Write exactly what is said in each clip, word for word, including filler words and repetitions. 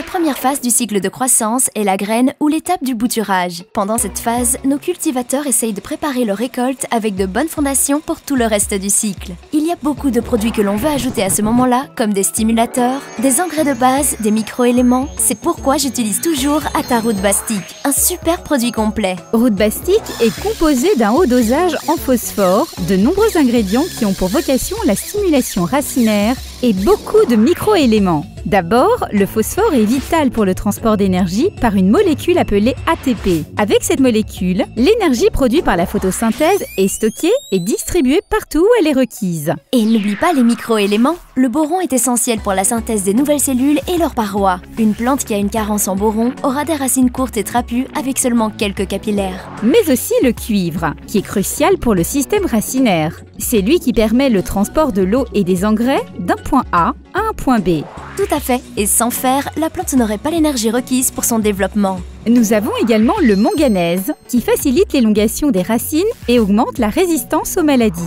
la première phase du cycle de croissance est la graine ou l'étape du bouturage. Pendant cette phase, nos cultivateurs essayent de préparer leur récolte avec de bonnes fondations pour tout le reste du cycle. Il y a beaucoup de produits que l'on veut ajouter à ce moment-là, comme des stimulateurs, des engrais de base, des micro-éléments. C'est pourquoi j'utilise toujours A T A Rootbastic, un super produit complet. Rootbastic est composé d'un haut dosage en phosphore, de nombreux ingrédients qui ont pour vocation la stimulation racinaire et beaucoup de micro-éléments. D'abord, le phosphore est vital pour le transport d'énergie par une molécule appelée A T P. Avec cette molécule, l'énergie produite par la photosynthèse est stockée et distribuée partout où elle est requise. Et n'oublie pas les micro-éléments. Le boron est essentiel pour la synthèse des nouvelles cellules et leurs parois. Une plante qui a une carence en boron aura des racines courtes et trapues avec seulement quelques capillaires. Mais aussi le cuivre, qui est crucial pour le système racinaire. C'est lui qui permet le transport de l'eau et des engrais d'un point A à un point B. Tout à fait, et sans fer, la plante n'aurait pas l'énergie requise pour son développement. Nous avons également le manganèse, qui facilite l'élongation des racines et augmente la résistance aux maladies.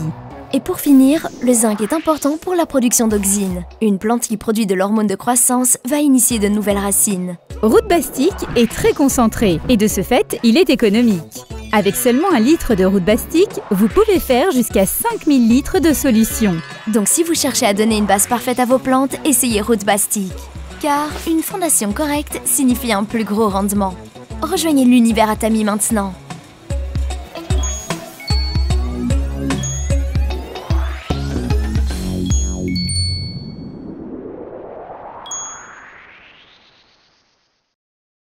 Et pour finir, le zinc est important pour la production d'auxine. Une plante qui produit de l'hormone de croissance va initier de nouvelles racines. Rootbastic est très concentré, et de ce fait, il est économique. Avec seulement un litre de Rootbastic, vous pouvez faire jusqu'à cinq mille litres de solution. Donc si vous cherchez à donner une base parfaite à vos plantes, essayez Rootbastic. Car une fondation correcte signifie un plus gros rendement. Rejoignez l'univers Atami maintenant.